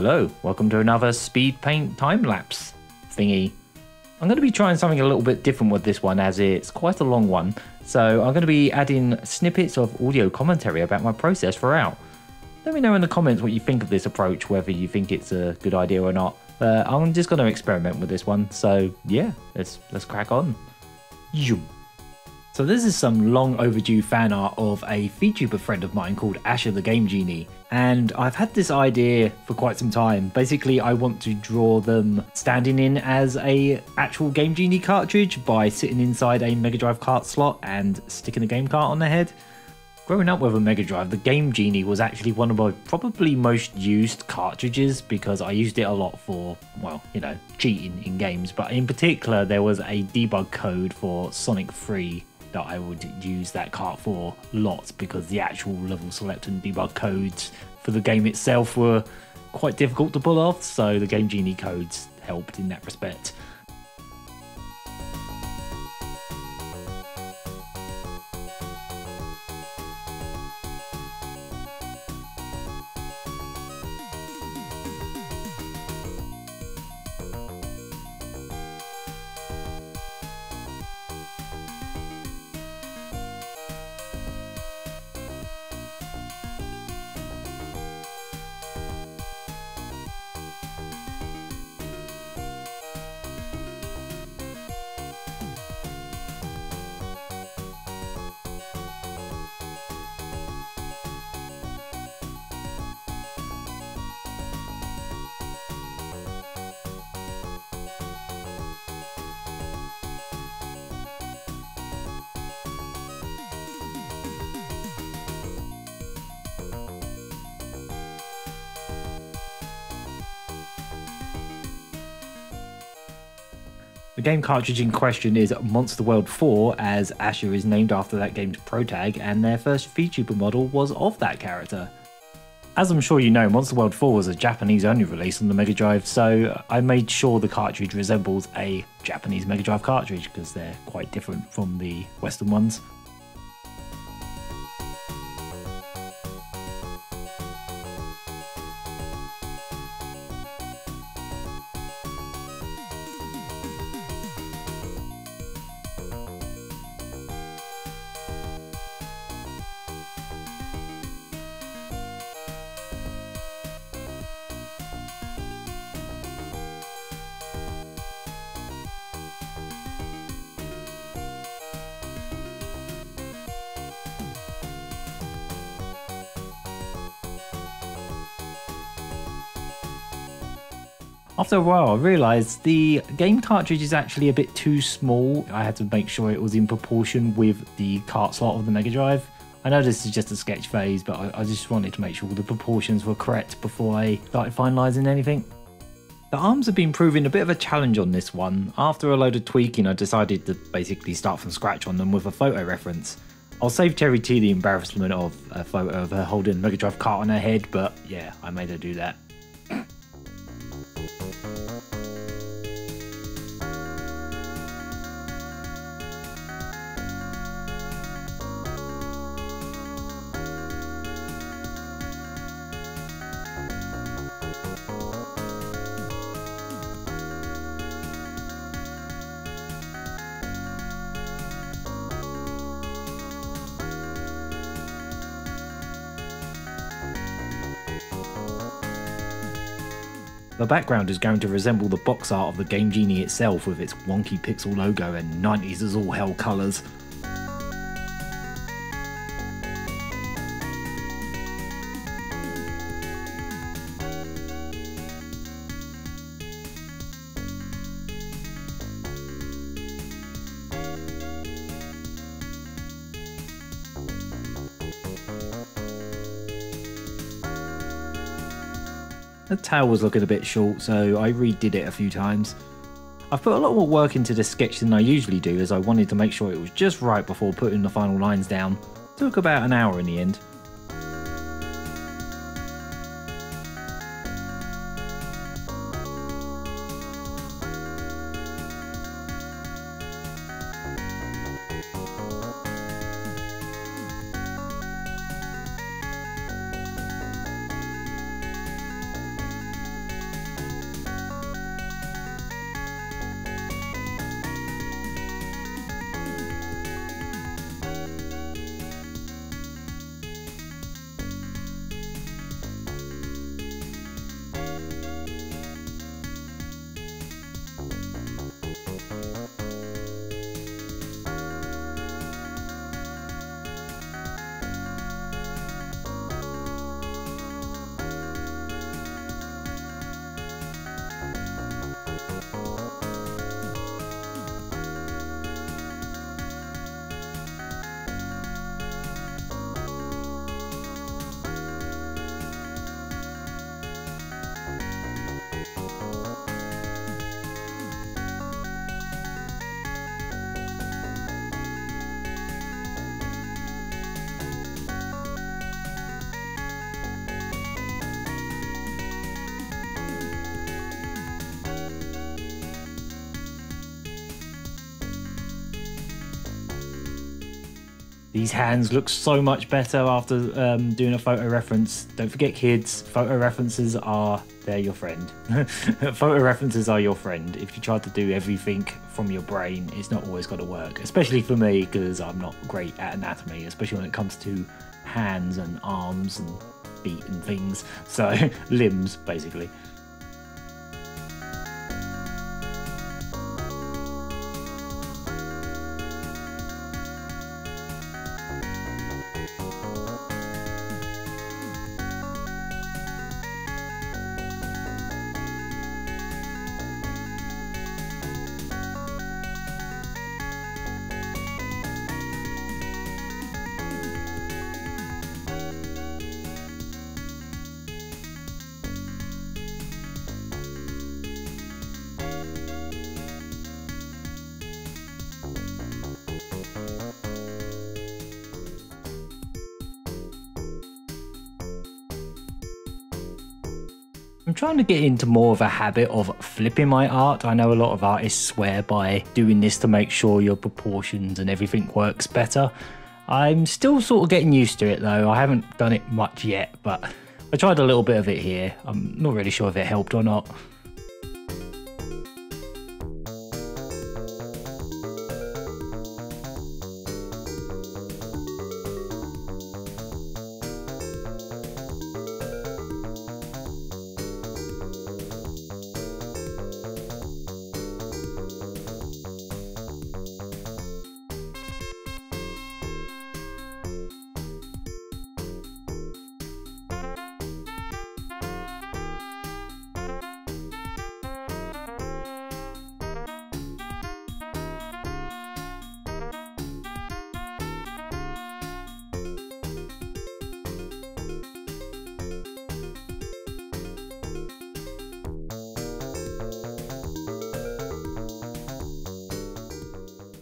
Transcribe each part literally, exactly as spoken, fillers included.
Hello, welcome to another speed paint time-lapse thingy. I'm going to be trying something a little bit different with this one as it's quite a long one, so I'm going to be adding snippets of audio commentary about my process throughout. Let me know in the comments what you think of this approach, whether you think it's a good idea or not. Uh, I'm just going to experiment with this one, so yeah, let's let's crack on. Yum. So this is some long overdue fan art of a VTuber friend of mine called Asha the Game Genie, and I've had this idea for quite some time. Basically, I want to draw them standing in as a actual Game Genie cartridge by sitting inside a Mega Drive cart slot and sticking a game cart on their head. Growing up with a Mega Drive, the Game Genie was actually one of my probably most used cartridges because I used it a lot for, well, you know, cheating in games. But in particular, there was a debug code for Sonic three. That I would use that cart for lots because the actual level select and debug codes for the game itself were quite difficult to pull off, so the Game Genie codes helped in that respect. The game cartridge in question is Monster World four, as Asha is named after that game's protag, and their first VTuber model was of that character. As I'm sure you know, Monster World four was a Japanese-only release on the Mega Drive, so I made sure the cartridge resembles a Japanese Mega Drive cartridge, because they're quite different from the Western ones. After a while, I realised the game cartridge is actually a bit too small. I had to make sure it was in proportion with the cart slot of the Mega Drive. I know this is just a sketch phase, but I, I just wanted to make sure the proportions were correct before I started finalising anything. The arms have been proving a bit of a challenge on this one. After a load of tweaking, I decided to basically start from scratch on them with a photo reference. I'll save Cherry T the embarrassment of a photo of her holding the Mega Drive cart on her head, but yeah, I made her do that. The background is going to resemble the box art of the Game Genie itself with its wonky pixel logo and nineties as all hell colours. The tail was looking a bit short, so I redid it a few times. I've put a lot more work into this sketch than I usually do, as I wanted to make sure it was just right before putting the final lines down. It took about an hour in the end. These hands look so much better after um, doing a photo reference. Don't forget, kids, photo references are, they're your friend. Photo references are your friend. If you try to do everything from your brain, it's not always going to work, especially for me, because I'm not great at anatomy, especially when it comes to hands and arms and feet and things. So limbs, basically. I'm trying to get into more of a habit of flipping my art. I know a lot of artists swear by doing this to make sure your proportions and everything works better. I'm still sort of getting used to it though. I haven't done it much yet, but I tried a little bit of it here. I'm not really sure if it helped or not.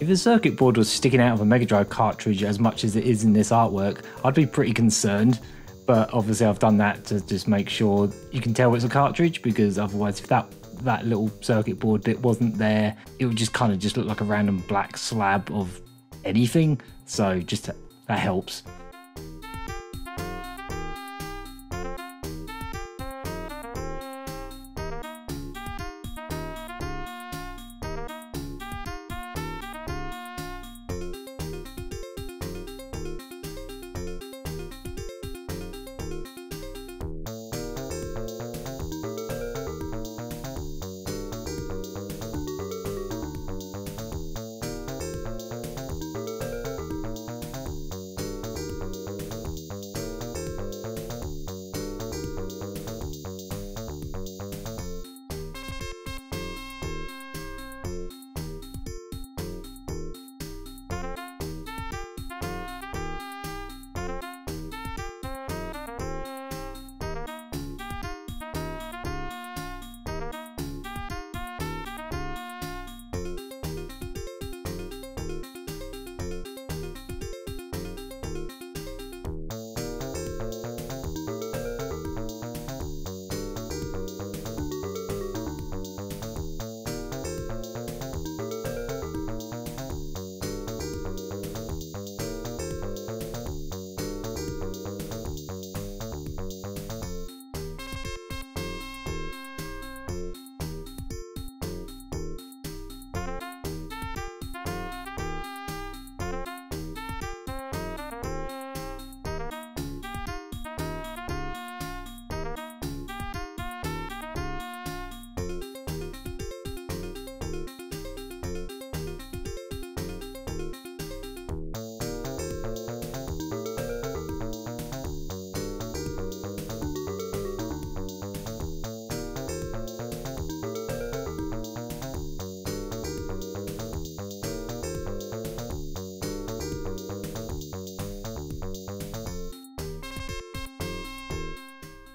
If the circuit board was sticking out of a Mega Drive cartridge as much as it is in this artwork, I'd be pretty concerned, but obviously I've done that to just make sure you can tell it's a cartridge, because otherwise if that, that little circuit board bit wasn't there, it would just kind of just look like a random black slab of anything, so just that, that helps.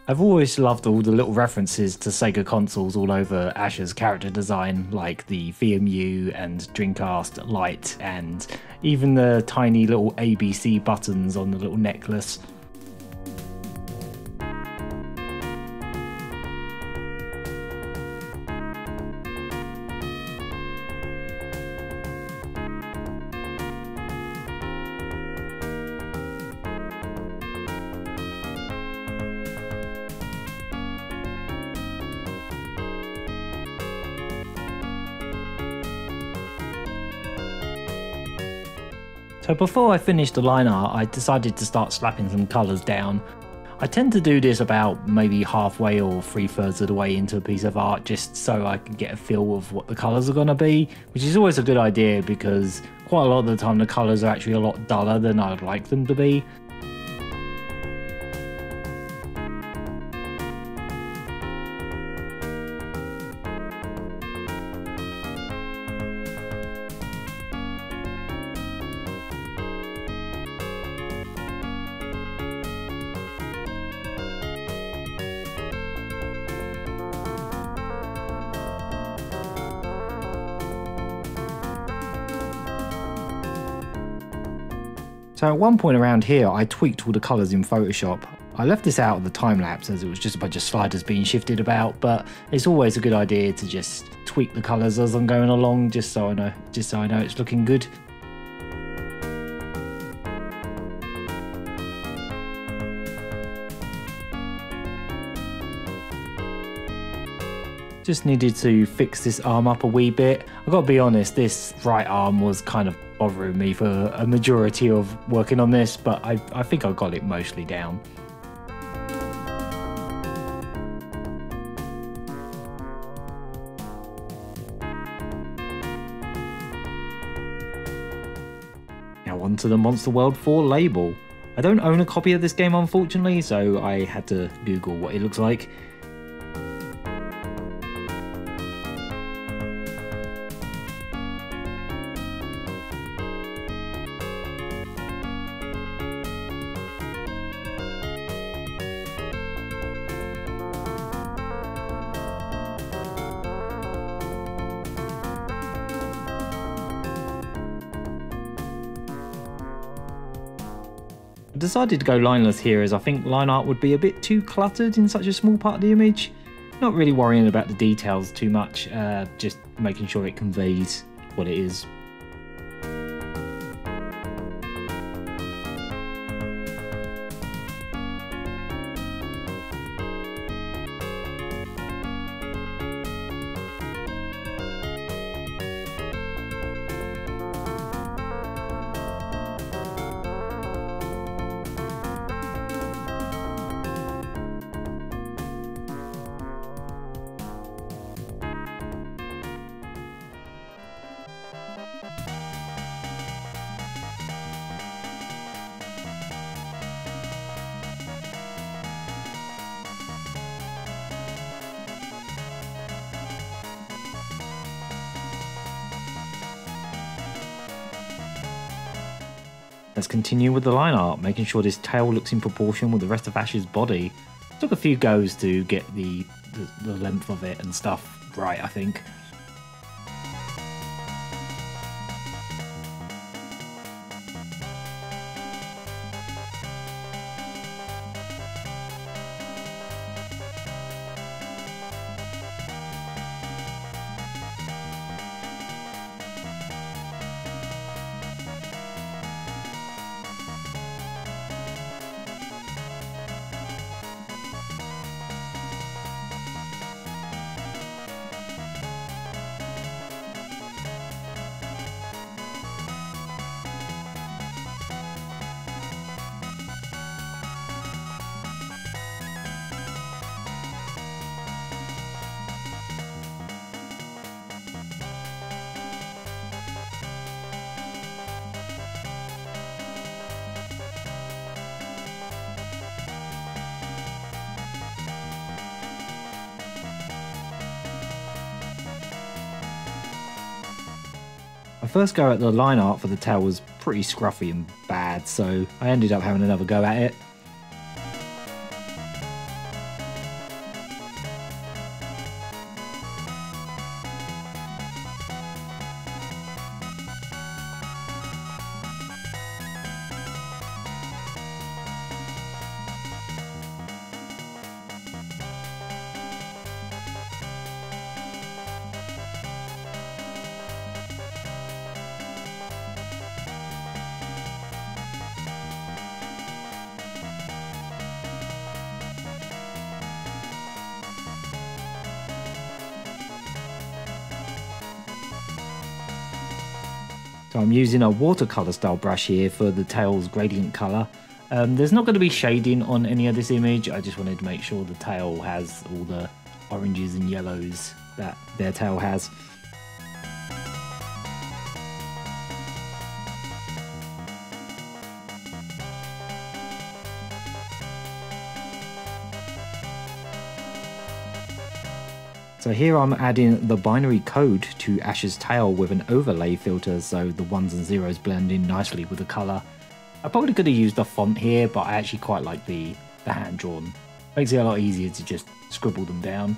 I've always loved all the little references to Sega consoles all over Asha's character design, like the V M U and Dreamcast light, and even the tiny little A B C buttons on the little necklace. So before I finished the line art, I decided to start slapping some colours down. I tend to do this about maybe halfway or three thirds of the way into a piece of art, just so I can get a feel of what the colours are going to be, which is always a good idea because quite a lot of the time the colours are actually a lot duller than I'd like them to be. So at one point around here, I tweaked all the colours in Photoshop. I left this out of the time-lapse as it was just a bunch of sliders being shifted about, but it's always a good idea to just tweak the colours as I'm going along, just so I know, just so I know it's looking good. Just needed to fix this arm up a wee bit. I've got to be honest, this right arm was kind of bothering me for a majority of working on this, but I, I think I got it mostly down. Now onto the Monster World four label. I don't own a copy of this game unfortunately, so I had to Google what it looks like. I decided to go lineless here as I think line art would be a bit too cluttered in such a small part of the image. Not really worrying about the details too much, uh, just making sure it conveys what it is. Let's continue with the line art, making sure this tail looks in proportion with the rest of Ash's body. Took a few goes to get the, the, the length of it and stuff right, I think. My first go at the line art for the tail was pretty scruffy and bad, so I ended up having another go at it. So I'm using a watercolor style brush here for the tail's gradient color. Um, there's not going to be shading on any of this image. I just wanted to make sure the tail has all the oranges and yellows that their tail has. So here I'm adding the binary code to Asha's tail with an overlay filter, so the ones and zeros blend in nicely with the colour. I probably could have used a font here, but I actually quite like the, the hand-drawn. Makes it a lot easier to just scribble them down.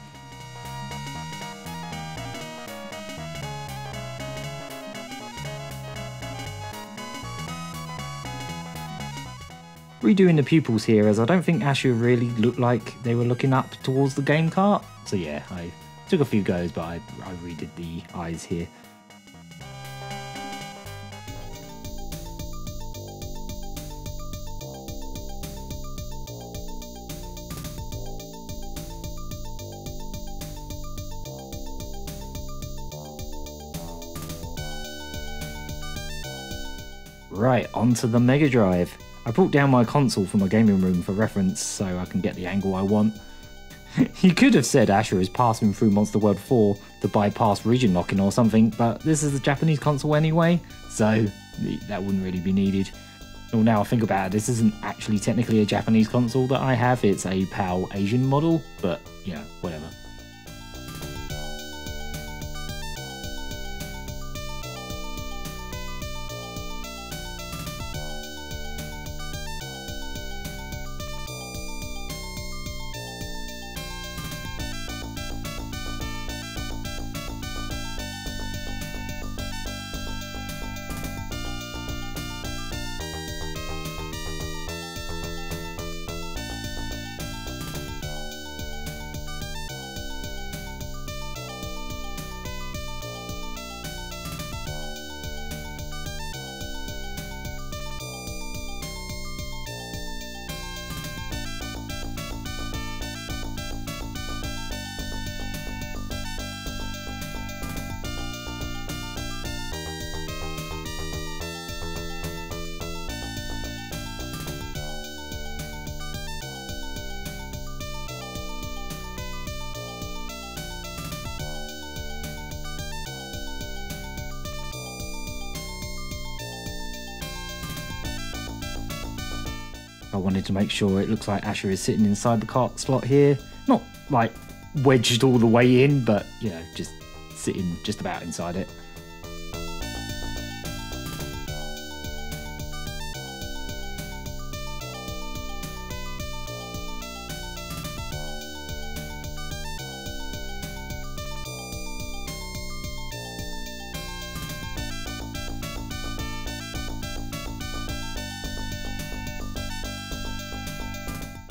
Redoing the pupils here, as I don't think Asha really looked like they were looking up towards the game cart. So yeah, I took a few goes, but I, I redid the eyes here. Right, onto the Mega Drive. I brought down my console from my gaming room for reference so I can get the angle I want. You could have said Asha is passing through Monster World four to bypass region locking or something, but this is a Japanese console anyway, so that wouldn't really be needed. Well, now I think about it, this isn't actually technically a Japanese console that I have, it's a PAL Asian model, but you know, whatever. I wanted to make sure it looks like Asha is sitting inside the cart slot here. Not like wedged all the way in, but you know, just sitting just about inside it.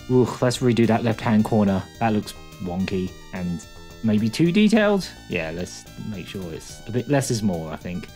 Oof, let's redo that left-hand corner. That looks wonky and maybe too detailed. Yeah, let's make sure it's a bit less is more, I think.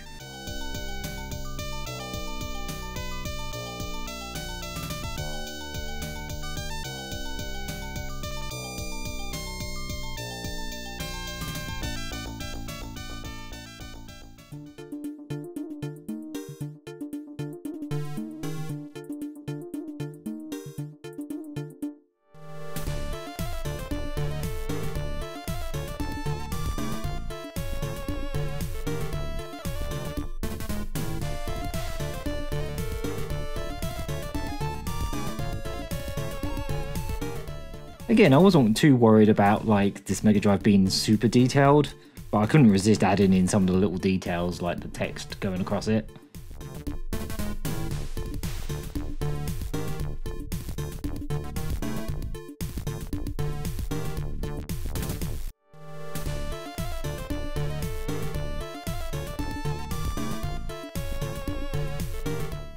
Again, I wasn't too worried about like this Mega Drive being super detailed, but I couldn't resist adding in some of the little details like the text going across it.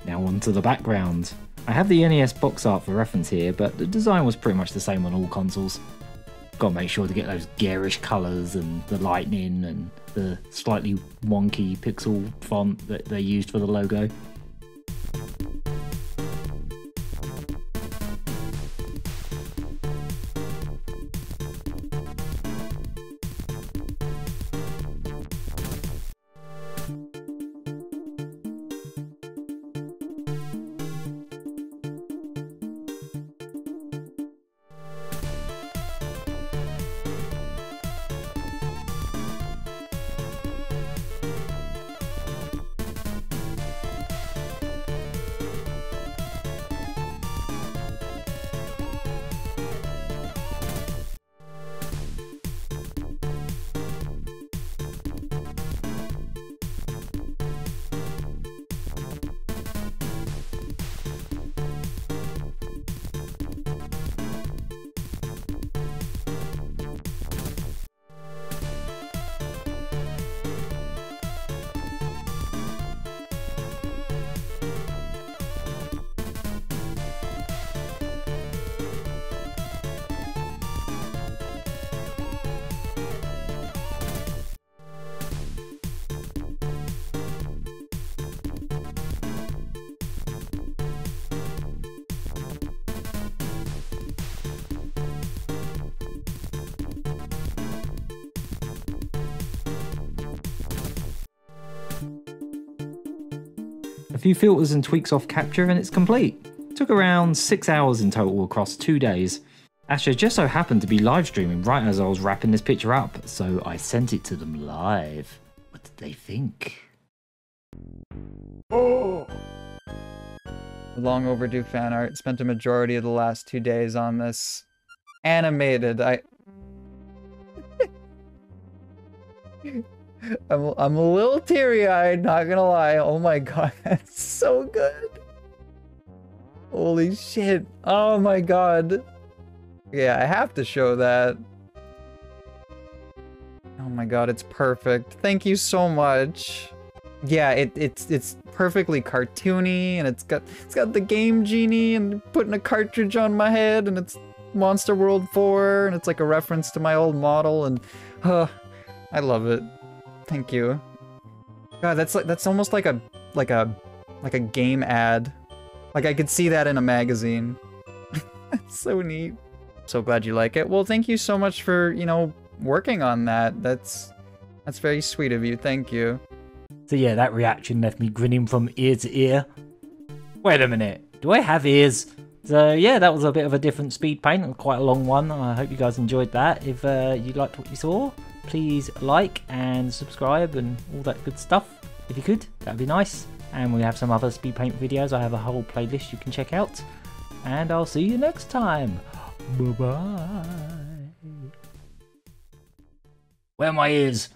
Now onto the background. I have the N E S box art for reference here, but the design was pretty much the same on all consoles. Gotta make sure to get those garish colours and the lightning and the slightly wonky pixel font that they used for the logo. a few filters and tweaks off capture, and it's complete. It took around six hours in total across two days. Asha just so happened to be live streaming right as I was wrapping this picture up, so I sent it to them live. What did they think? Oh. Long overdue fan art. Spent a majority of the last two days on this. Animated. I. I'm, I'm a little teary-eyed, not gonna lie. Oh my god, that's so good. Holy shit. Oh my god. Yeah, I have to show that. Oh my god, it's perfect. Thank you so much. Yeah, it, it's it's perfectly cartoony, and it's got it's got the Game Genie and putting a cartridge on my head, and it's Monster World four, and it's like a reference to my old model, and uh, I love it. Thank you. God, that's like that's almost like a like a like a game ad. Like I could see that in a magazine. That's so neat. So glad you like it. Well, thank you so much for, you know, working on that. That's that's very sweet of you. Thank you. So yeah, that reaction left me grinning from ear to ear. Wait a minute. Do I have ears? So yeah, that was a bit of a different speed paint and quite a long one. I hope you guys enjoyed that. If uh, you liked what you saw, please like and subscribe and all that good stuff. If you could, that'd be nice. And we have some other speed paint videos. I have a whole playlist you can check out. And I'll see you next time. Bye-bye. Where are my ears?